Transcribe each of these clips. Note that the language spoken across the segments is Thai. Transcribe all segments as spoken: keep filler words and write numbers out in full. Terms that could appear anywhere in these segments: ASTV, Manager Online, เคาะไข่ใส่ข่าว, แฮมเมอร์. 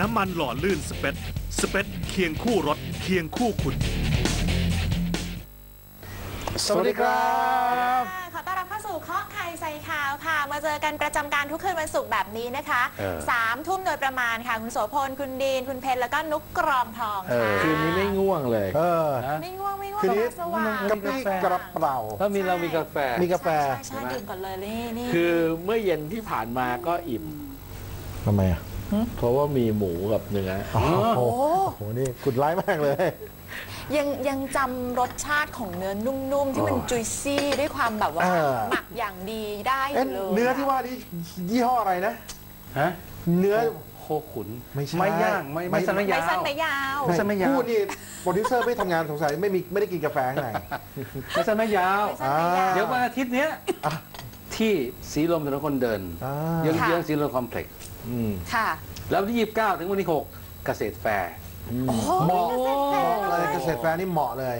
น้ำมันหล่อลื่นสเปซสเปซเคียงคู่รถเคียงคู่คุณสวัสดีครับขอต้อนรับเข้าสู่เคาะไข่ใส่ข่าวค่ะมาเจอกันประจำการทุกคืนวันศุกร์แบบนี้นะคะสามทุ่มโดยประมาณค่ะคุณโสพลคุณดีนคุณเพชรแล้วก็นุกกรองทองค่ะคืนนี้ไม่ง่วงเลยไม่ง่วงไม่ง่วงคืนนี้สว่างกระปรี้กระเปร่าถ้ามีเรามีกาแฟมีกาแฟใช่ดื่มก่อนเลยนี่คือเมื่อเย็นที่ผ่านมาก็อิ่มทำไมอ่ะเพราะว่ามีหมูกับเนื้อโอ้โหนี่กุดร้ายมากเลยยังยังจำรสชาติของเนื้อนุ่มๆที่มันจุยซี่ด้วยความแบบว่าหมักอย่างดีได้เลยเนื้อที่ว่านี่ยี่ห้ออะไรนะฮะเนื้อโคขุนไม่ใช่ไม่ย่างไม่ไม่สั้นไม่ยาวไม่สั้นไม่ยาวไม่สั้นไม่ยาวพูดนี่โปรดิวเซอร์ไม่ทำงานสงสัยไม่มีไม่ได้กินกาแฟข้างในไม่สั้นไม่ยาวเดี๋ยววันอาทิตย์เนี้ยที่สีลมถนนคนเดินเยื้องๆสีลมคอมเพล็กซ์ค่ะแล้วที่ยี่สิบเก้าถึงวันที่หกเกษตรแฟร์เหมาะเลยเกษตรแฟร์นี่เหมาะเลย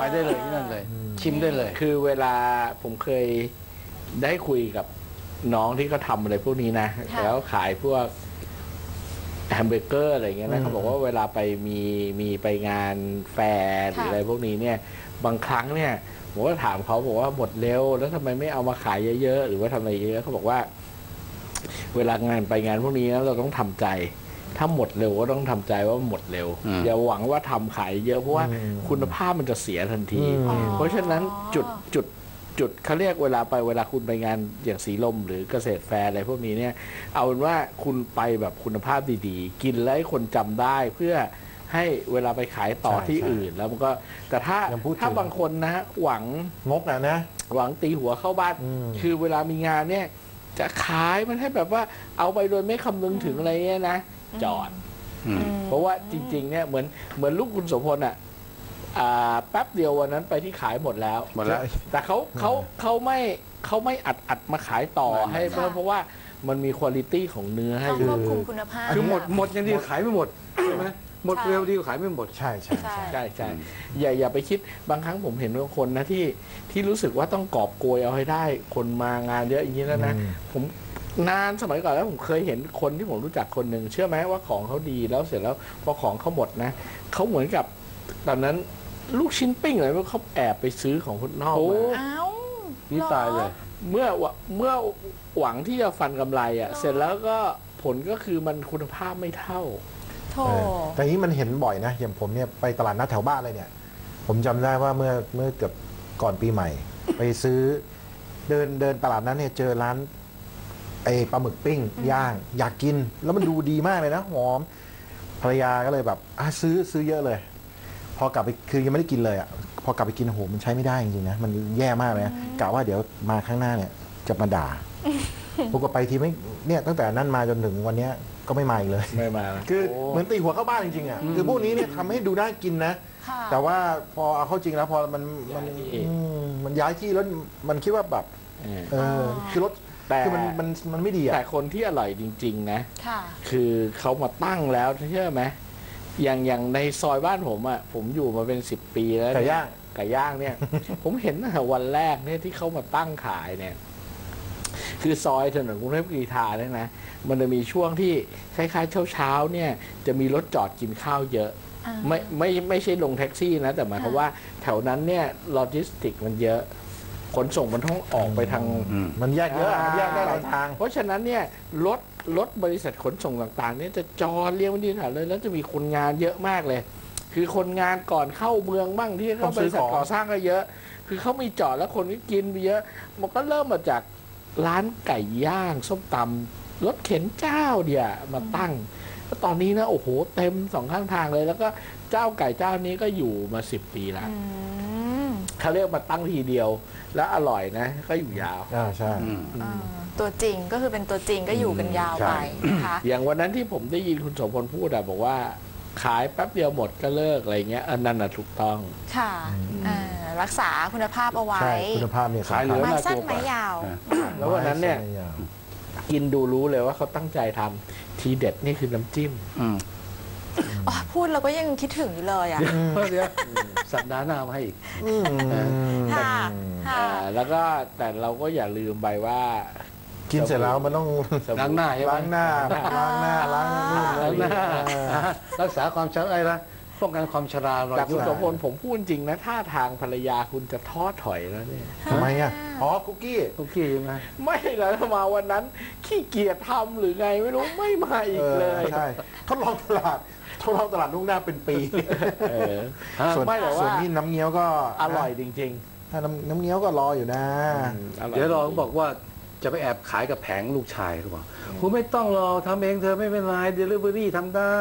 ไปได้เลยที่นั่นเลยชิมได้เลยคือเวลาผมเคยได้คุยกับน้องที่เขาทำอะไรพวกนี้นะแล้วขายพวกแฮมเบอร์เกอร์อะไรเงี้ยนะเขาบอกว่าเวลาไปมีมีไปงานแฟร์หรืออะไรพวกนี้เนี่ยบางครั้งเนี่ยผมก็ถามเขาบอกว่าหมดเร็วแล้วทำไมไม่เอามาขายเยอะๆหรือว่าทำอะไรเยอะเขาบอกว่าเวลางานไปงานพวกนี้นะเราต้องทำใจถ้าหมดเร็วก็ต้องทำใจว่าหมดเร็วอย่าหวังว่าทำขายเยอะเพราะว่าคุณภาพมันจะเสียทันทีเพราะฉะนั้นจุดจุดจุดเขาเรียกเวลาไปเวลาคุณไปงานอย่างสีลมหรือเกษตรแฟร์อะไรพวกนี้เนี่ยเอาเป็นว่าคุณไปแบบคุณภาพดีๆกินแล้วให้คนจำได้เพื่อให้เวลาไปขายต่อที่อื่นแล้วมันก็แต่ถ้าถ้าบางคนนะหวังงกนะนะหวังตีหัวเข้าบ้านคือเวลามีงานเนี่ยจะขายมันให้แบบว่าเอาไปโดยไม่คำนึงถึงอะไรเนี่ยนะจอดเพราะว่าจริงๆเนี่ยเหมือนเหมือนลูกคุณโสพลอ่ะแป๊บเดียววันนั้นไปที่ขายหมดแล้วหมดแล้วแต่เขาเขาเขาไม่เขาไม่อัดอัดมาขายต่อให้เพราะว่ามันมีคุณภาพของเนื้อให้ดูคือหมดหมดยังดีขายไม่หมดใช่ไหมหมดเร็วดีขายไม่หมดใช่ใช่ใช่ใช่อย่าอย่าไปคิดบางครั้งผมเห็นบางคนนะที่ที่รู้สึกว่าต้องกอบโกยเอาให้ได้คนมางานเยอะอย่างนี้แล้วนะผมนานสมัยก่อนแล้วผมเคยเห็นคนที่ผมรู้จักคนหนึ่งเชื่อไหมว่าของเขาดีแล้วเสร็จแล้วพอของเขาหมดนะเขาเหมือนกับตอนนั้นลูกชิ้นปิ้งอะไรเขาแอบไปซื้อของคนนอกมานี่ตายเลยเมื่อเมื่อหวังที่จะฟันกำไรอ่ะเสร็จแล้วก็ผลก็คือมันคุณภาพไม่เท่าแต่นี้มันเห็นบ่อยนะอย่างผมเนี่ยไปตลาดนัดแถวบ้านเลยเนี่ยผมจำได้ว่าเมื่อเมื่อเกือบก่อนปีใหม่ไปซื้อเดินเดินตลาดนั้นเนี่ยเจอร้านไอปลาหมึกปิ้งย่างอยากกินแล้วมันดูดีมากเลยนะหอมภรรยาก็เลยแบบซื้อซื้อเยอะเลยพอกลับไปคือยังไม่ได้กินเลยอ่ะพอกลับไปกินโหมันใช้ไม่ได้จริงๆนะมันแย่มากเลยนะกะว่าเดี๋ยวมาข้างหน้าเนี่ยจะมาด่าพวกก็ไปทีไม่เนี่ยตั้งแต่นั้นมาจนถึงวันนี้ก็ไม่มาอีกเลยไม่มาคือเหมือนตีหัวเข้าบ้านจริงๆอ่ะคือพวกนี้เนี่ยทำให้ดูน่ากินนะแต่ว่าพอเอาเข้าจริงแล้วพอมันมันมันย้ายที่แล้วมันคิดว่าแบบเออคือรถแต่มันมันไม่ดีอะแต่คนที่อร่อยจริงๆนะคือเขามาตั้งแล้วเชื่อไหมอย่างอย่างในซอยบ้านผมอะผมอยู่มาเป็นสิบปีแล้วไก่ย่างไก่ย่างเนี่ยผมเห็นตั้งแต่วันแรกเนี่ยที่เขามาตั้งขายเนี่ยคือซอยถนนกรุงเทพกรีฑาเนี่ยนะมันจะมีช่วงที่คล้ายๆเช้าๆเนี่ยจะมีรถจอดกินข้าวเยอะไม่ไม่ไม่ใช่ลงแท็กซี่นะแต่หมายความว่าแถวนั้นเนี่ยโลจิสติกมันเยอะขนส่งมันต้องออกไปทางมันแยกเยอะมันแยกได้หลายทางเพราะฉะนั้นเนี่ยรถรถบริษัทขนส่งต่างๆเนี่ยจะจอดเลี้ยวดีๆเลยแล้วจะมีคนงานเยอะมากเลยคือคนงานก่อนเข้าเมืองบ้างที่เขาบริษัทก่อสร้างก็เยอะคือเขามีจอดแล้วคนก็กินไปเยอะมันก็เริ่มมาจากร้านไก่ย่างส้มตำรถเข็นเจ้าเดียวมาตั้งตอนนี้นะโอ้โหเต็มสองข้างทางเลยแล้วก็เจ้าไก่เจ้านี้ก็อยู่มาสิบปีแล้วเขาเรียกมาตั้งทีเดียวแล้วอร่อยนะก็อยู่ยาวอ่าใช่ตัวจริงก็คือเป็นตัวจริงก็อยู่กันยาวไปนะคะอย่างวันนั้นที่ผมได้ยินคุณโสพลพูดอะบอกว่าขายแป๊บเดียวหมดก็เลิกอะไรเงี้ยอันนั้นอะถูกต้องค่ะรักษาคุณภาพเอาไว้คุณภาพเนี่ยขายเหลือไม่สั้นไม่ยาวแล้ววันนั้นเนี่ยกินดูรู้เลยว่าเขาตั้งใจทำทีเด็ดนี่คือน้ำจิ้มพูดเราก็ยังคิดถึงอยู่เลยอ่ะเดี๋ยวสัปดาห์หน้ามาให้อีกค่ะแล้วก็แต่เราก็อย่าลืมไปว่า กินเสร็จแล้วมันต้องล้างหน้าล้างหน้าล้างหน้าล้างหน้ารักษาความชราอะไรนะป้องกันความชรารอยยุบสมบูรณ์ผมพูดจริงนะท่าทางภรรยาคุณจะท้อถอยแล้วเนี่ยทำไมอ่ะอ๋อคุกกี้คุกกี้ใช่ไหมไม่แล้วมาวันนั้นขี้เกียจทำหรือไงไม่รู้ไม่มาอีกเลยใช่ทดลองตลาดทดลองตลาดล่วงหน้าเป็นปีส่วนส่วนนี่น้ำเงี้ยวก็อร่อยจริงๆถ้าน้ำเงี้ยวก็รออยู่นะเดี๋ยวเราบอกว่าจะไปแอบขายกับแผงลูกชายหรือเปล่าคุณไม่ต้องรอทำเองเธอไม่เป็นไรเดลิเวอรี่ทำได้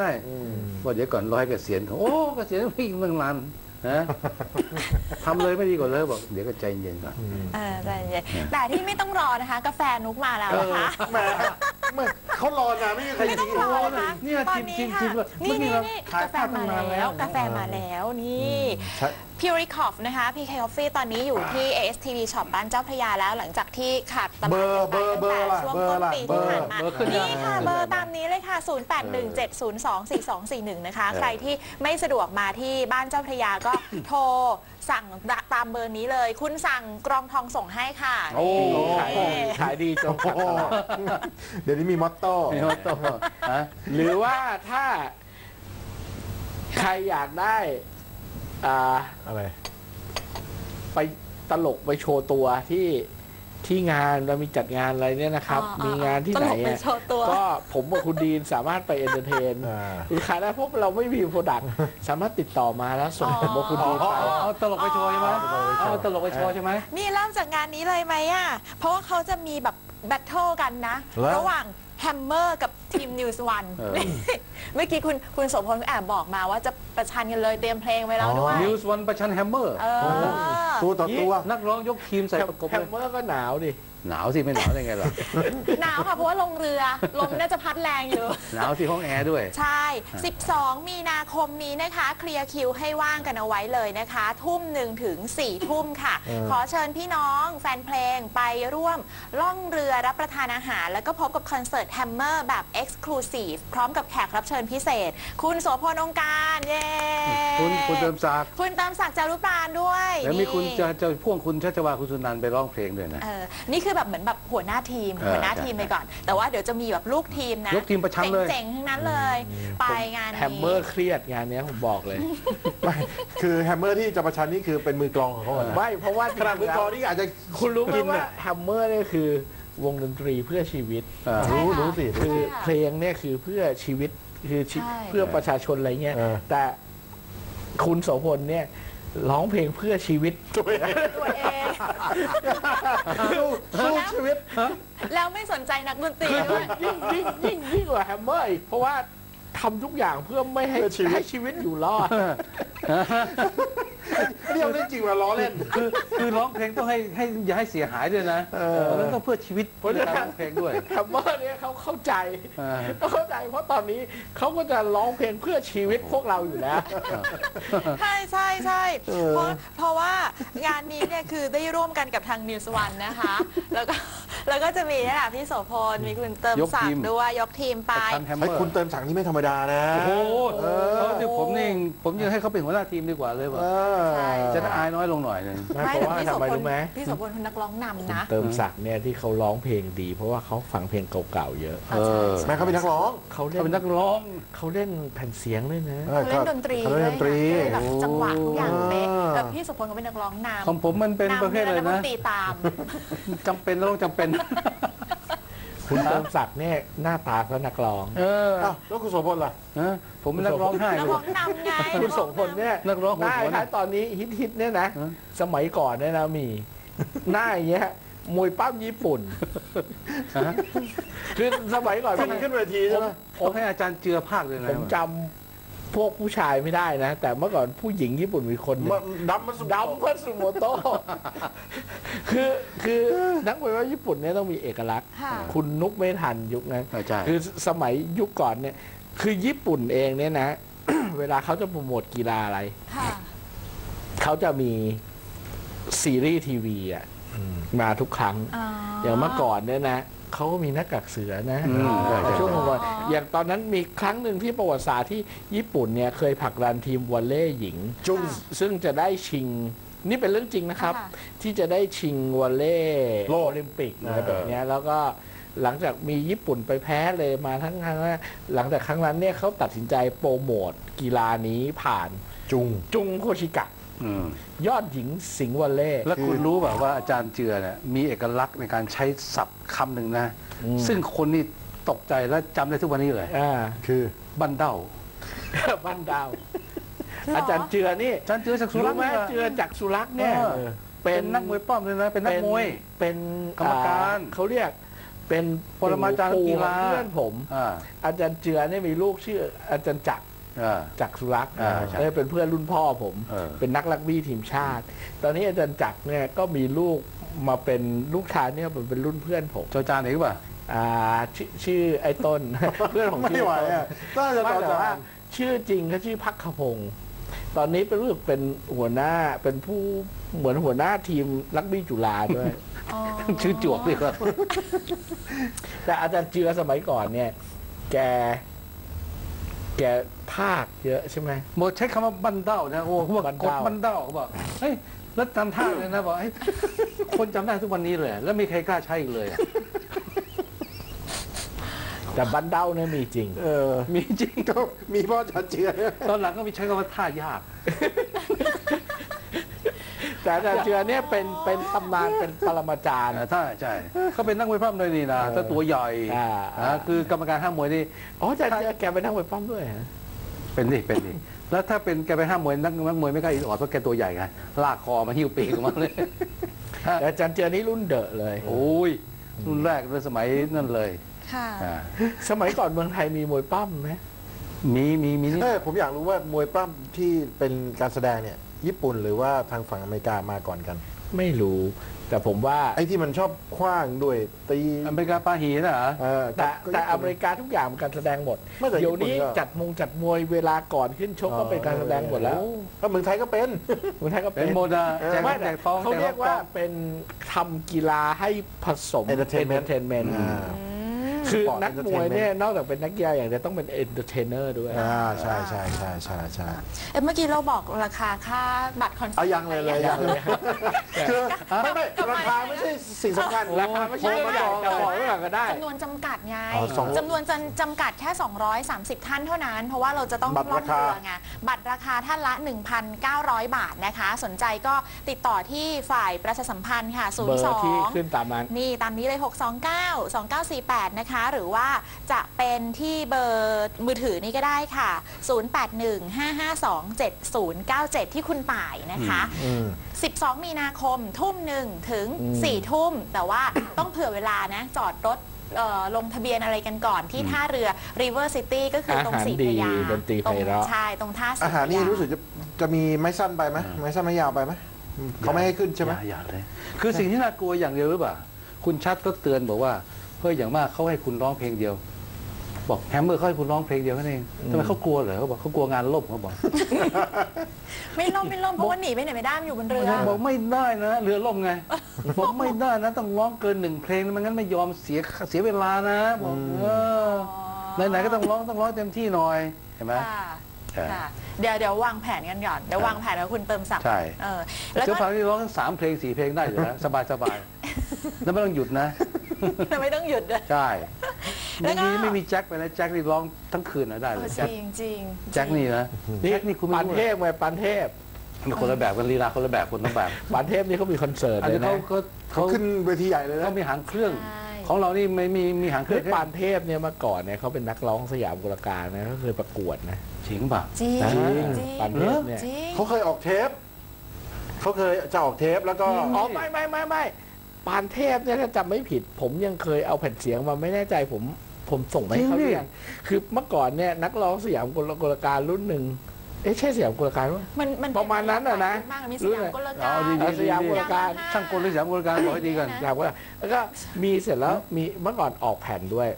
ว่าเดี๋ยวก่อนร้อยเกษียณของโอ้เกษียณพี่เมืองลันนะทำเลยไม่ดีกว่าเลยบอกเดี๋ยวก็ใจเย็นก่อนใจเย็นแต่ที่ไม่ต้องรอนะคะกาแฟนุกมาแล้วนะคะไม่เขารอนานไม่ใครจะรอนะเนี่ยจิ้มจิ้มจิ้มเลยนี่นี่กาแฟมาแล้วกาแฟมาแล้วนี่พิวริคอฟนะคะพีเคคอฟฟี่ตอนนี้อยู่ที่ เอ เอส ที ดี ช็อปบ้านเจ้าพระยาแล้วหลังจากที่ขาดตลาดไปตั้งแต่ช่วงต้นปีที่ผ่านมานี่ค่ะเบอร์ตามนี้เลยค่ะศูนย์ แปด หนึ่ง เจ็ด ศูนย์ สอง สี่ สอง สี่ หนึ่งนะคะใครที่ไม่สะดวกมาที่บ้านเจ้าพระยาก็โทรสั่งตามเบอร์นี้เลยคุณสั่งกรองทองส่งให้ค่ะโอ้ขายดีจังเดี๋ยวนี้มีมอตโต้หรือว่าถ้าใครอยากได้อะไรไปตลกไปโชว์ตัวที่ที่งานเรามีจัดงานอะไรเนี่ยนะครับมีงานที่ไหนก็ผมกับคุณดีนสามารถไปเอนเตอร์เทนลูกค้าได้เพราะเราไม่มีโปรดักต์สามารถติดต่อมาแล้วส่งผมกับคุณดีนไปเอาตลกไปโชว์ใช่ไหมเอาตลกไปโชว์ใช่ไหมนี่เริ่มจากงานนี้เลยไหมอ่ะเพราะว่าเขาจะมีแบบแบทเทิลกันนะระหว่างแฮมเมอร์กับทีมนิวส์วันเมื่อกี้คุณคุณสมพลแอบบอกมาว่าจะประชันกันเลยเตรียมเพลงไว้แล้วด้วยนิวส์วันประชันแฮมเมอร์ตัวต่อตัวนักร้องยกทีมใส่ประกบแฮมเมอร์ก็หนาวดิหนาวสิไม่หนาวได้ไงล่ะหนาวค่ะเพราะว่าลงเรือลมน่าจะพัดแรงอยู่หนาวที่ห้องแอร์ด้วยใช่สิบสองมีนาคมนี้นะคะเคลียร์คิวให้ว่างกันเอาไว้เลยนะคะทุ่มหนึ่งถึงสี่ทุ่มค่ะขอเชิญพี่น้องแฟนเพลงไปร่วมล่องเรือรับประทานอาหารแล้วก็พบกับคอนเสิร์ตแฮมเมอร์แบบเอ็กซ์คลูซีฟพร้อมกับแขกรับเชิญพิเศษคุณโสพลองค์การเย้คุณคุณเติมศักดิ์คุณเติมศักดิ์จารุปราณด้วยแล้วมีคุณจะจะพ่วงคุณชัชวาคุณสุนันท์ไปร้องเพลงด้วยนะนี่คือแบบเหมือนแบบหัวหน้าทีมหัวหน้าทีมไปก่อนแต่ว่าเดี๋ยวจะมีแบบลูกทีมนะลูกทีมประชันเลยเจ๋งๆทั้งนั้นเลยไปงานนี้แฮมเมอร์เครียดงานนี้ผมบอกเลยคือแฮมเมอร์ที่จะประชันนี่คือเป็นมือกลองของเขาไม่เพราะว่าขนาดมือกลองนี่อาจจะคุณรู้ไหมว่าแฮมเมอร์นี่คือวงดนตรีเพื่อชีวิตรู้รู้สิคือเพลงเนี่ยคือเพื่อชีวิตคือเพื่อประชาชนอะไรเงี้ยแต่คุณโสพลเนี่ยร้องเพลงเพื่อชีวิตตัวเองสู้ชีวิตแล้วไม่สนใจนักดนตรีด้วยยิ่งยิ่งยิ่งยิ่งกว่าแฮมเมอร์เพราะว่าทำทุกอย่างเพื่อไม่ให้ชีวิตอยู่รอดเรียกได้จริงว่าล้อเล่นคือคือร้องเพลงต้องให้ให้อย่าให้เสียหายด้วยนะแล้วก็เพื่อชีวิตเพราะการร้องเพลงด้วยแฮมเมอร์เนี่ยเขาเข้าใจเขาเข้าใจเพราะตอนนี้เขาก็จะร้องเพลงเพื่อชีวิตพวกเราอยู่แล้วใช่ใช่ใช่เพราะเพราะว่างานนี้เนี่ยคือได้ร่วมกันกับทางนิวส์วันนะคะแล้วก็แล้วก็จะมีนี่แหละพี่โสพลมีคุณเติมศักดิ์ด้วยยกทีมไปให้คุณเติมศักดิ์นี่ไม่ธรรมดานะโอ้โหเดี๋ยวผมนี่ผมยังให้เขาเป็นหัวหน้าทีมดีกว่าเลยว่าจะอายน้อยลงหน่อยนึงเพราะว่าทำไมรู้ไหมพี่โสพลเป็นนักร้องนำนะเติมศักดิ์เนี่ยที่เขาร้องเพลงดีเพราะว่าเขาฟังเพลงเก่าๆเยอะแม่เขาเป็นนักร้องเขาเป็นนักร้องเขาเล่นแผ่นเสียงด้วยนะเขาเล่นดนตรีเขาเล่นดนตรีแบบจังหวะทุกอย่างเป๊ะแต่พี่โสพลเขาเป็นนักร้องนำของผมมันเป็นประเภทเลยนะตีตามจำเป็นแล้วจำเป็นคุณเติมศักดิ์เนี่ยหน้าตาเขานักร้องเออแล้วคุณโสพลล่ะผมนักร้องให้นักร้องนำไงคุณโสพลเนี่ยนักร้องหัวหน้าตอนนี้ฮิตๆเนี่ยนะสมัยก่อนเนี่ยนะมีหน้าอย่างเงี้ยมวยปั้มญี่ปุ่นคือสมัยก่อนมันขึ้นเวทีใช่ไหมผมให้อาจารย์เจือภาคเลยนะผมจำพวกผู้ชายไม่ได้นะแต่เมื่อก่อนผู้หญิงญี่ปุ่นมีคนดัมมัสุโมโตะคือคือนักมวยว่าญี่ปุ่นเนี่ยต้องมีเอกลักษณ์คุณนุกไม่ทันยุคนั้นคือสมัยยุคก่อนเนี่ยคือญี่ปุ่นเองเนี่ยนะเวลาเขาจะโปรโมทกีฬาอะไรเขาจะมีซีรีส์ทีวีอ่ะมาทุกครั้งอย่างเมื่อก่อนเนี่ยนะเขาก็มีนักกักเสือนะช่วงก่อนอย่างตอนนั้นมีครั้งหนึ่งที่ประวัติศาสตร์ที่ญี่ปุ่นเนี่ยเคยผลักดันทีมวอลเลย์หญิงซึ่งจะได้ชิงนี่เป็นเรื่องจริงนะครับที่จะได้ชิงวอลเลย์โอลิมปิกอะไรแบบนี้แล้วก็ หลังจากมีญี่ปุ่นไปแพ้เลยมาทั้งครั้งหลังจากครั้งนั้นเนี่ยเขาตัดสินใจโปรโมทกีฬานี้ผ่านจุงจุงโคชิกะยอดหญิงสิงห์วอลเล่แล้วคุณรู้แบบว่าอาจารย์เจือเนี่ยมีเอกลักษณ์ในการใช้ศัพท์คำหนึ่งนะซึ่งคนนี่ตกใจและจำได้ทุกวันนี้เลยคือบันเดาบันเดาอาจารย์เจือนี่อาจารย์เจือจากสุรักษ์เนี่ยเจือจากสุรักษ์เนี่ยเป็นนักมวยป้อมเลยนะเป็นนักมวยเป็นกรรมการเขาเรียกเป็นปรมาจารย์กีฬาเพื่อนผมอาจารย์เจือเนี่ยมีลูกชื่ออาจารย์จักรจักรสุรักษ์เนี่ยเป็นเพื่อนรุ่นพ่อผมเป็นนักรักบี้ทีมชาติตอนนี้อาจารย์จักรเนี่ยก็มีลูกมาเป็นลูกชายเนี่ยเป็นรุ่นเพื่อนผมจอจานเองป่ะอ่าชื่อไอ้ต้นเพื่อนของไม่ไหวอ่ะก็จะบอกว่าชื่อจริงเขาชื่อภัคคพงศ์ตอนนี้เป็นรู้สึกเป็นหัวหน้าเป็นผู้เหมือนหัวหน้าทีมรักบี้จุฬาด้วยชื่อจวกเลยครับแต่อาจารย์เจือสมัยก่อนเนี่ยแกแกภาคเยอะใช่ไหมหมดใช้คำว่าบันเด้านะโอ้พวกกดบันเด้าเขาบอกเฮ้ยแล้วทำท่าเลยนะบอกเฮ้ยคนจำได้ทุกวันนี้เลยแล้วไม่ใครกล้าใช้อีกเลยแต่บันเด้าเนี่ยมีจริงเออมีจริงก็มีพ่อจัดเจือตอนหลังก็มีใช้คำว่าท่ายากแต่จัดเจือเนี่ยเป็นเป็นตำนานเป็นปรมาจารย์ท่าใช่เขาเป็นนักมวยปั้มด้วยนี่นะถ้าตัวใหญ่คือกรรมการห้ามมวยนี่อ๋อจัดเจือแกเป็นนักมวยปั้มด้วยเป็นดิเป็นดิแล้วถ้าเป็นแกไปห้ามมวยนักมวยไม่กล้าอิดออดเพราะแกตัวใหญ่ไงลากคอมาหิ้วปีกมาเลยแต่จัดเจือนี่รุ่นเดอะเลยโอ้ยรุ่นแรกในสมัยนั่นเลยสมัยก่อนเมืองไทยมีมวยปั้มไหมมีมีมีนี่ผมอยากรู้ว่ามวยปั้มที่เป็นการแสดงเนี่ยญี่ปุ่นหรือว่าทางฝั่งอเมริกามาก่อนกันไม่รู้แต่ผมว่าไอ้ที่มันชอบขว้างด้วยตีอเมริกาปาหีนะฮะแต่แต่อเมริกาทุกอย่างเป็นการแสดงหมดเดี๋ยวนี้จัดมงจัดมวยเวลาก่อนขึ้นชกก็เป็นการแสดงหมดแล้วก็เมืองไทยก็เป็นเมืองไทยก็เป็นโมดะไม่แต่เขาเรียกว่าเป็นทำกีฬาให้ผสมเอนเตอร์เทนเมนต์คือนักมวยเนี่ยนอกจากเป็นนักกีฬาอย่างเดียวต้องเป็นเอนเตอร์เทนเนอร์ด้วยอ่าใช่ใช่ใช่ใช่ใช่เอ๊ะเมื่อกี้เราบอกราคาค่าบัตรคอนเสิร์ตยังเลยเลยยังเลยคือไม่ไม่ราคาไม่ใช่สิ่งสำคัญราคาไม่ใช่มาต่อต่อเท่าไหร่ก็ได้จำนวนจำกัดไงจำนวนจำกัดแค่สองร้อยสามสิบท่านเท่านั้นเพราะว่าเราจะต้องล่องเรือไงบัตรราคาท่านละ หนึ่งพันเก้าร้อย บาทนะคะสนใจก็ติดต่อที่ฝ่ายประชาสัมพันธ์ค่ะศูนย์สองเบอร์ที่ขึ้นตามนั้นนี่ตามนี้เลยหกสองเก้า สองเก้าสี่แปดนะคะหรือว่าจะเป็นที่เบอร์มือถือนี่ก็ได้ค่ะศูนย์ แปด หนึ่ง ห้า ห้า สอง เจ็ด ศูนย์ เก้า เจ็ดที่คุณป่ายนะคะสิบสองมีนาคมทุ่มหนึ่งถึงสี่ทุ่มแต่ว่าต้องเผื่อเวลานะจอดรถลงทะเบียนอะไรกันก่อนที่ท่าเรือ River City ก็คือตรงสีพยาตรงใช่ตรงท่าสีพยาอาหารนี่รู้สึกจะจะมีไม้สั้นไปไหมไม้สั้นไม้ยาวไปไหมเขาไม่ให้ขึ้นใช่ไหมอย่าเลยคือสิ่งที่น่ากลัวอย่างเดียวหรือเปล่าคุณชัดก็เตือนบอกว่าเพื่ออย่างมากเขาให้คุณร้องเพลงเดียวบอกแฮมเมอร์เขาให้คุณร้องเพลงเดียวแค่นั้นเองทำไมเขากลัวเหรอเขาบอกเขากลัวงานล่มเขาบอกไม่ล่มไม่ล่มเพราะว่าหนีไปไหนไม่ได้อยู่บนเรือบอกไม่ได้นะเรือล่มไงบอกไม่ได้นะต้องร้องเกินหนึ่งเพลงไม่งั้นไม่ยอมเสียเสียเวลานะบอกไหนๆก็ต้องร้องต้องร้องเต็มที่หน่อยเห็นไหมเดี๋ยวเดี๋ยววางแผนกันก่อนเดี๋ยววางแผนแล้วคุณเติมสับใช่แล้วก็ฟังที่ร้องสามเพลงสี่เพลงได้อยู่แล้วสบายสบายแล้วไม่ต้องหยุดนะไม่ต้องหยุดเลยใช่แล้วนี่ไม่มีแจ็คไปนะแจ็คนี่ร้องทั้งคืนนะได้เลยจริงจริงแจ็คนี่นะนี่นี่คุณปันเทพไงปันเทพคนละแบบกันลีลาคนละแบบคนละแบบปันเทพนี่เขามีคอนเสิร์ตเลยนะเขาเขาขึ้นเวทีใหญ่เลยนะเขามีหางเครื่องของเรานี่ไม่มีมีหางเครื่องปันเทพเนี่ยเมื่อก่อนเนี่ยเขาเป็นนักร้องสยามกุลการนะเขาเคยประกวดนะจริงป่ะจริงปันเทพเนี่ยเขาเคยออกเทปเขาเคยจะออกเทปแล้วก็อ๋อไม่ไม่ไม่ไม่ปานเทพเนี่ยถ้าจำไม่ผิดผมยังเคยเอาแผ่นเสียงมาไม่แน่ใจผมผมส่งไปเขาเนี่ยคือเมื่อก่อนเนี่ยนักร้องสยามกุลการรุ่นหนึ่งเอ๊ะใช่สยามกุลการไหมมันมันประมาณนั้นอะนะรุ่นไหนอ๋อสยามกุลการช่างกลหรือสยามกุลการบอกให้ดีก่อนแล้วก็มีเสร็จแล้วมีเมื่อก่อนออกแผ่นด้วย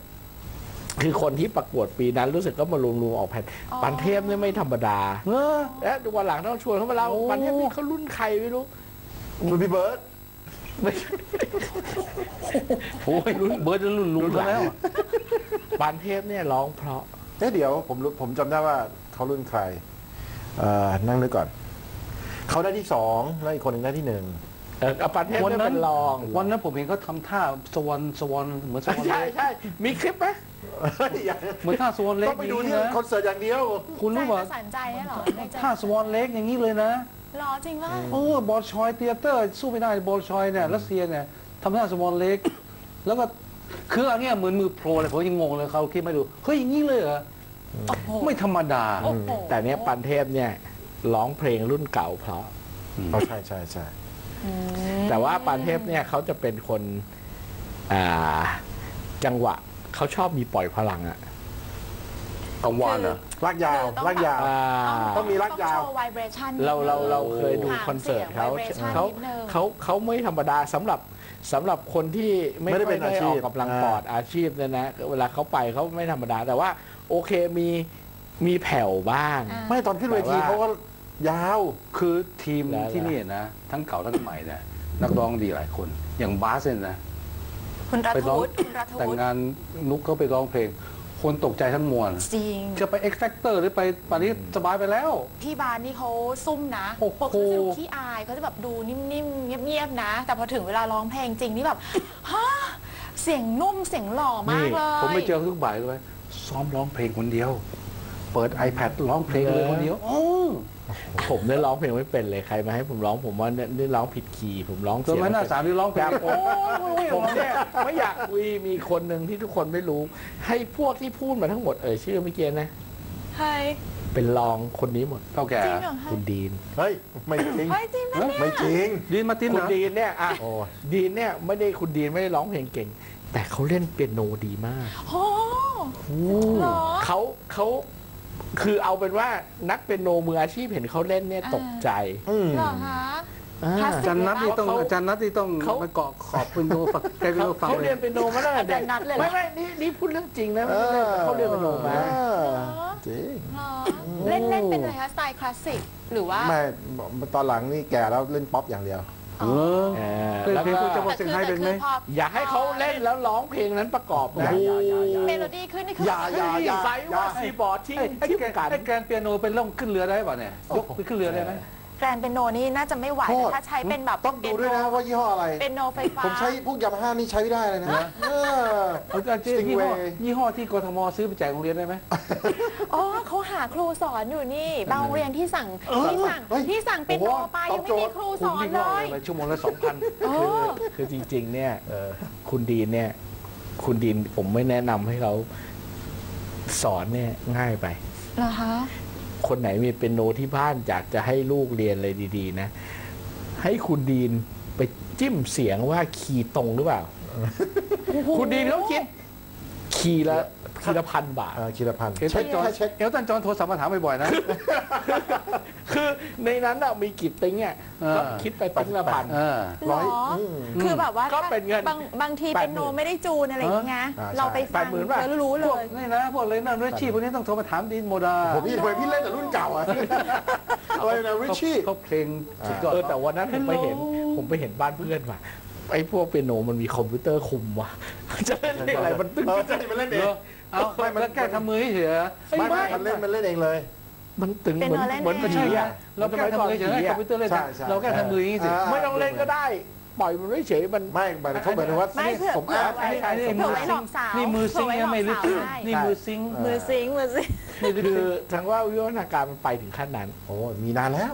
คือคนที่ประกวดปีนั้นรู้สึกก็มารวมรวมออกแผ่นปันเทพเนี่ยไม่ธรรมดาและวันหลังต้องชวนเขามาเล่าปันเทพนี่เขารุ่นใครไม่รู้คุณพี่เบิร์ดโอ้ยรุ่นเบิร์ดรุ่นลุงแล้วปานเทพเนี่ยร้องเพราะเดี๋ยวผมผมจำได้ว่าเขารุ่นใครนั่งนึกก่อนเขาได้ที่สองแล้วอีกคนหนึ่งได้ที่หนึ่ง ประเทศไม่เป็นรองวันนั้นผมเห็นเขาทำท่าสวอนสวอนเหมือนสวอนเล็กใช่ใช่มีคลิปไหมเหมือนท่าสวอนเล็กต้องไปดูที่คอนเสิร์ตอย่างเดียวคุณรู้ว่าท่าสวอนเล็กอย่างนี้เลยนะหรอจริงว่าโอ้บอลชอยเตียเตอร์สู้ไม่ได้บอลชอยเนี่ยรัสเซียเนี่ยทำท่าสวอนเล็กแล้วก็คืออันนี้เหมือนมือโปรเลยผมยังงงเลยเขาคิดไม่ดูเฮ้ยอย่างนี้เลยเหรอไม่ธรรมดาแต่เนี้ยปันเทพเนี่ยร้องเพลงรุ่นเก่าเพราะใช่ใช่ใช่แต่ว่าปานเทพเนี่ยเขาจะเป็นคนจังหวะเขาชอบมีปล่อยพลังอะกังวานเหรอรักยาวรักยาวต้องมีรักยาวเราเราเราเคยดูคอนเสิร์ตเขาเขาเขาเขาไม่ธรรมดาสำหรับสำหรับคนที่ไม่ได้เป็นอาชีพออกกำลังปอดอาชีพเนี่ยนะเวลาเขาไปเขาไม่ธรรมดาแต่ว่าโอเคมีมีแผ่วบ้างไม่ตอนขึ้นเวทีเขาก็ยาวคือทีมที่นี่นะทั้งเก่าทั้งใหม่นะนักร้องดีหลายคนอย่างบาสเนี่ยนะไปร้องแต่งงานนุกเขาไปร้องเพลงคนตกใจทั้งมวลจะไป X Factor หรือไปป่านนี้สบายไปแล้วพี่บาสนี่เขาซุ่มนะปกติเขาขี้อายเขาจะแบบดูนิ่มๆเงียบๆนะแต่พอถึงเวลาร้องเพลงจริงนี่แบบฮ่าเสียงนุ่มเสียงหล่อมากเลยผมไม่เจอทุกบ่ายเลยซ้อมร้องเพลงคนเดียวเปิด ไอแพด ร้องเพลงเลยคนเดียวผมเนี่ยร้องเพลงไม่เป็นเลยใครมาให้ผมร้องผมว่าเนี่ยร้องผิดคีย์ผมร้องเสียงไม่น่าสามที่ร้องแบบผมเนี่ยไม่อยากคุยมีคนหนึ่งที่ทุกคนไม่รู้ให้พวกที่พูดมาทั้งหมดเอ่ยชื่อเมื่อกี้นะใครเป็นรองคนนี้หมดเท่าแก่คุณดีนเฮ้ยไม่จริงไม่จริงดีนมาตินคุณดีนเนี่ยอ่ะดีนเนี่ยไม่ได้คุณดีนไม่ได้ร้องเพลงเก่งแต่เขาเล่นเปียโนดีมากโอ้โหเขาเขาคือเอาเป็นว่านักเป็นโนมืออาชีพเห็นเขาเล่นเนี่ยตกใจเหรอคะอาจารย์นัทที่ต้องอาจารย์นัทที่ต้องไปเกาะขอบเป็นโนฝักแกเป็นโนฝักเขาเรียนเป็นโนมาแล้วอาจารย์นัทเลยไม่ไม่นี่นี่พูดเรื่องจริงนะเขาเรียนเป็นโนมาจริงเล่นเล่นเป็นอะไรคะสไตล์คลาสสิกหรือว่าไม่ตอนหลังนี่แกแล้วเล่นป๊อปอย่างเดียวแล้วก็จะมาเซ็นให้เป็นไหมอย่าให้เขาเล่นแล้วร้องเพลงนั้นประกอบนะเมโลดี้ขึ้นนี่คืออย่าอย่าอย่าใส่ว่าซีบอร์ดที่ที่การไอ้แกรนเปียโนเป็นล่องขึ้นเรือได้ป่ะเนี่ยยกขึ้นเรือได้ไหมแกรนเปียโนนี่น่าจะไม่ไหวถ้าใช้เป็นแบบต้องดูด้วยนะว่ายี่ห้ออะไรเปียโนไฟฟ้าผมใช้พวกยามาฮ่านี่ใช้ไม่ได้เลยนะยี่ห้อที่กทมซื้อไปแจกโรงเรียนได้ไหมอ๋อเขาหาครูสอนอยู่นี่บางโรงเรียนที่สั่งที่สั่งที่สั่งเป็นครูไปยังไม่มีครูสอนเลยชั่วโมงละสองพันคือจริงๆเนี่ยคุณดีนเนี่ยคุณดีนผมไม่แนะนำให้เขาสอนเนี่ยง่ายไปเหรอคะคนไหนมีเป็นโนที่บ้านอยากจะให้ลูกเรียนอะไรดีๆนะให้คุณดีนไปจิ้มเสียงว่าคีย์ตรงหรือเปล่าคุณดีนเขาคิดคีย์ละคีย์ละพันบาทคีย์ละพันใช่จอนเอลตันจอนโทรศัพท์มาถามบ่อยๆนะคือในนั้นเรามีกิจติ้งเนี่ยก็คิดไปติ้งละพันร้อยคือแบบว่าก็เป็นเงินบางทีเป็นโนไม่ได้จูนอะไรอย่างเงี้ยเราไปฟังเรารู้เลยนี่นะพวกเลยนะริชชี่พวกนี้ต้องโทรมาถามดีนโมดาผมพี่ผมพี่เล่นแต่รุ่นเก่าอะอะไรนะริชชี่เขาเพลงเออแต่วันนั้นผมไปเห็นผมไปเห็นบ้านเพื่อนว่ะไอ้พวกเปียโนมันมีคอมพิวเตอร์คุมว่ะจะเล่นอะไรมันตึ้งจะมันเล่นเองเอาไปมันแก้ทำมือเฉยไม่ไม่มันเล่นมันเล่นเองเลยมันตึงเหมือนเหมือนกระชี้อ่ะเราแก้ทำมือเฉยคอมพิวเตอร์เล่นเราแก้ทำมืออย่างนี้สิไม่ต้องเล่นก็ได้ปล่อยมันเฉยมันไม่เขาเหมือนว่าผมอ่านนี่มือซิงนี่มือซิงไม่รู้นี่มือซิงมือซิงมือซิงนี่คือทั้งว่าวิวัฒนาการมันไปถึงขั้นนั้นโอ้มีนานแล้ว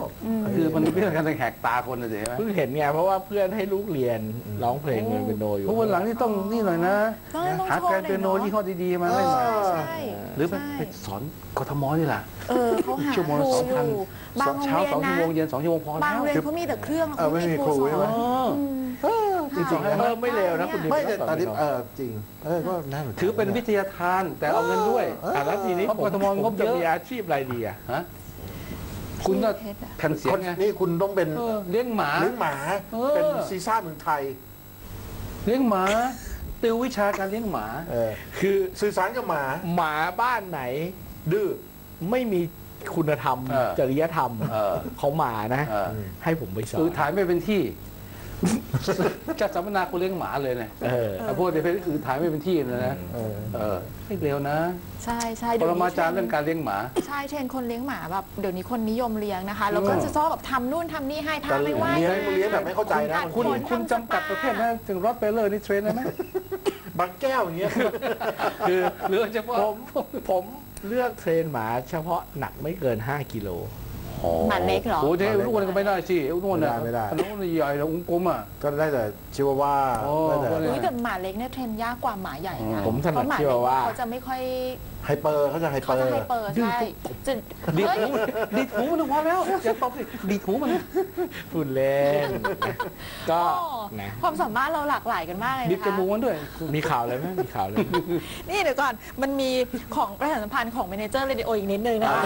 คือมันเป็นการแหกตาคนเลยใช่ไหมเพิ่งเห็นไงเพราะว่าเพื่อนให้ลูกเรียนร้องเพลงเป็นเปียโนอยู่เพราะวันหลังนี่ต้องนี่หน่อยนะหาการเปียโนที่ข้อดีๆมาให้หน่อยหรือไปสอนกทมนี่แหละเออเขาหาครูอยู่บางโรงเรียนนะบางโรงเรียนเขามีแต่เครื่องเขาไม่มีครูสอนจริงๆเออไม่เลวนะคุณไม่แต่ตอนนี้เออจริงเออก็น่าถือเป็นวิทยาทานแต่เอาเงินด้วยแต่แล้วทีนี้กทมงบเยอะมีอาชีพอะไรดีอ่ะฮะคุณก็แผ่นเสียงไงนี่คุณต้องเป็นเลี้ยงหมาเลี้ยงหมาเป็นซีซ่าเมืองไทยเลี้ยงหมาติววิชาการเลี้ยงหมาคือสื่อสารกับหมาหมาบ้านไหนดื้อไม่มีคุณธรรมจริยธรรมของหมานะให้ผมไปสอนคือถ่ายไม่เป็นที่ จัดสัมมนาคนเลี้ยงหมาเลยเนี่ยพวกในเพจคือถ่ายไม่เป็นที่นะนะไม่เร็วนะใช่ใช่ปรมาจารย์เรื่องการเลี้ยงหมาใช่เทรนคนเลี้ยงหมาแบบเดี๋ยวนี้คนนิยมเลี้ยงนะคะแล้วก็จะชอบแบบทำนู่นทำนี่ให้ทำไม่ไหวเลี้ยงเลี้ยงแบบไม่เข้าใจนะคุณคุณจำกัดประเภทนะถึงรอดไปเลยนี่เทรนได้ไหมบางแก้วอย่างเงี้ยคือเลือกเฉพาะผมผมเลือกเทรนหมาเฉพาะหนักไม่เกินห้ากิโลหมาเล็กเหรอโอ้ยลูกคนก็ไม่ได้สิลูกคนน่ะไม่ได้ลูกคนใหญ่แล้วอุ้งกลมอ่ะก็ได้แต่ชิวาว่าอุ้ยแต่หมาเล็กเนี่ยเทรนยากกว่าหมาใหญ่นะผมถนัดชิวาว่าเขาจะไม่ค่อยไฮเปอร์เขาจะไฮเปอร์เขาจะไฮเปอร์ใช่จะดีดหูดีดหูมันพอแล้วอย่าตบสิดีดหูมันฝุ่นแรงก็ความสามารถเราหลากหลายกันมากเลยนะคะดิบจมูกมันด้วยมีข่าวอะไรไหมมีข่าวเลยนี่เดี๋ยวก่อนมันมีของประชาสัมพันธ์ของเมเนเจอร์เรดิโออีกนิดนึงนะคะ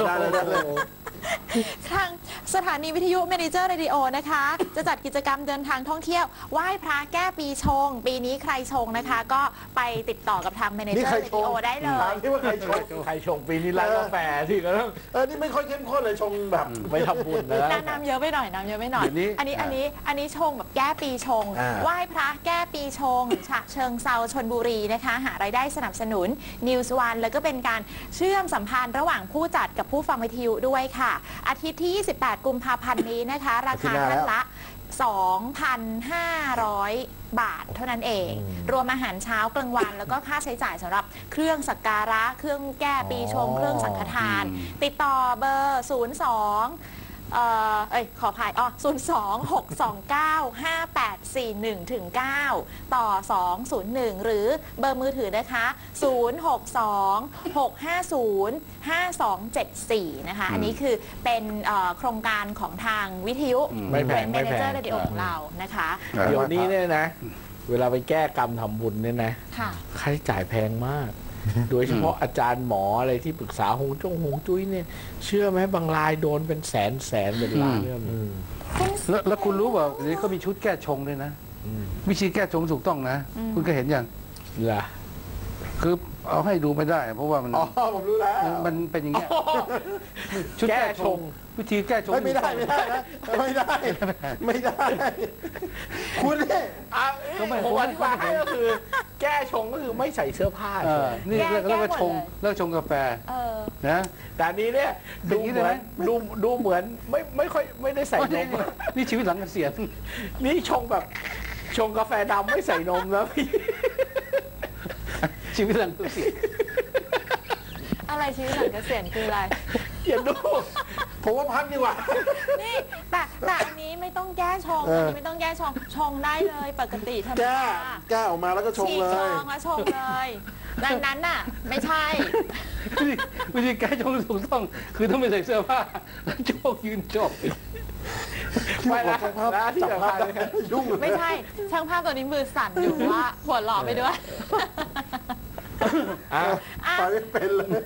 ทางสถานีวิทยุเมเนเจอร์เรดิโอนะคะจะจัดกิจกรรมเดินทางท่องเที่ยวไหว้พระแก้ปีชงปีนี้ใครชงนะคะก็ไปติดต่อกับทางเมเนเจอร์เรดิโอได้เลยที่ว่าใครชงใครชงปีนี้ร้านกาแฟที่แล้วเออนี่ไม่ค่อยเข้มข้นเลยชงแบบไม่ทำบุญนะน้ำเยอะไปหน่อยน้ำเยอะไปหน่อยอันนี้อันนี้อันนี้ชงแบบแก้ปีชงไหว้พระแก้ปีชงฉะเชิงเซาชลบุรีนะคะหารายได้สนับสนุนนิวส์วันแล้วก็เป็นการเชื่อมสัมพันธ์ระหว่างผู้จัดกับผู้ฟังวิทยุด้วยค่ะอาทิตย์ที่ยี่สิบแปดกุมภาพันธ์นี้นะคะราคาท่านละ สองพันห้าร้อยบาทเท่านั้นเองรวมอาหารเช้ากลางวันแล้วก็ค่าใช้จ่ายสำหรับเครื่องสักการะเครื่องแก้ปีชงเครื่องสังฆทานติดต่อเบอร์ศูนย์สองเอ่อเอ้ยขอภัยอ๋อศูนย์สอง หกสองเก้า ห้าแปดสี่หนึ่ง เก้า ต่อ สองศูนย์หนึ่ง หรือเบอร์มือถือนะคะศูนย์ หก สอง หก ห้า ศูนย์ ห้า สอง เจ็ด สี่นะคะอันนี้คือเป็นโครงการของทางวิทยุเป็นเมเนเจอร์เรดิโอของเรานะคะเดี๋ยวนี้เนี่ยนะเวลาไปแก้กรรมทำบุญเนี่ยนะค่าใช้จ่ายแพงมากโดยเฉพาะอาจารย์หมออะไรที่ปรึกษาหงจงหงจุ้ยเนี่ยเชื่อไหมบางรายโดนเป็นแสนแสนเป็นล้านเนี่ยแล้วคุณรู้ว่านี่เขามีชุดแก้ชงด้วยนะวิธีแก้ชงถูกต้องนะคุณก็เห็นอย่างล่ะคือเอาให้ดูไม่ได้เพราะว่ามันอ๋อผมรู้แล้วมันเป็นอย่างเงี้ยชุดแก้ชงวิธีแก้ชงไม่ได้ไม่ได้ไม่ได้ไม่ได้คุณเนี่ยผมอธิบายให้ก็คือแก้ชงก็คือไม่ใส่เสื้อผ้านี่เรื่องเรื่องชงเรื่องชงกาแฟนะแต่นี้เนี่ยดูเหมือนดูดูเหมือนไม่ไม่ค่อยไม่ได้ใส่นมนี่ชีวิตหลังเกษียณนี่ชงแบบชงกาแฟดำไม่ใส่นมแล้วพี่ชีวิตหลังเกษียณอะไรชีวิตหลังเกษียณคืออะไรเขียนดูผมว่าพักดีกว่านี่แต่แต่อันนี้ไม่ต้องแก้ชงอันนี้ไม่ต้องแก้ชงชงได้เลยปกติธรรมดาแก้ออกมาแล้วก็ชงเลยชงแล้วชงเลยนั้นนั้นน่ะไม่ใช่วิธีแก้ชงถูกต้องคือต้องไม่ใส่เสื้อผ้าแล้วโจกยืนโจกไม่ละนะที่แบบว่ายุ่งไม่ใช่ช่างภาพตัวนี้มือสั่นอยู่ว่าหัวหล่อไปด้วยไปไม่เป็นเลย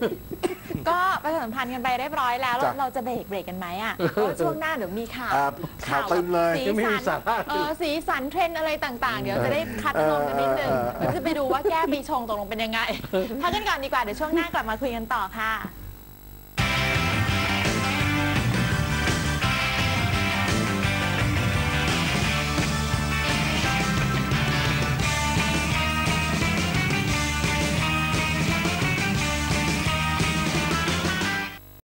ก็ประชาสัมพันธ์กันไปเรียบร้อยแล้วเราจะเบรกเบรกกันไหมอ่ะช่วงหน้าเดี๋ยวมีข่าวข่าวเต็มเลยสีสันสีสันเทรนอะไรต่างๆเดี๋ยวจะได้คัดลงกันนิดนึงเราจะไปดูว่าแก้ปีชงตกลงเป็นยังไงพักกันก่อนดีกว่าเดี๋ยวช่วงหน้ากลับมาคุยกันต่อค่ะ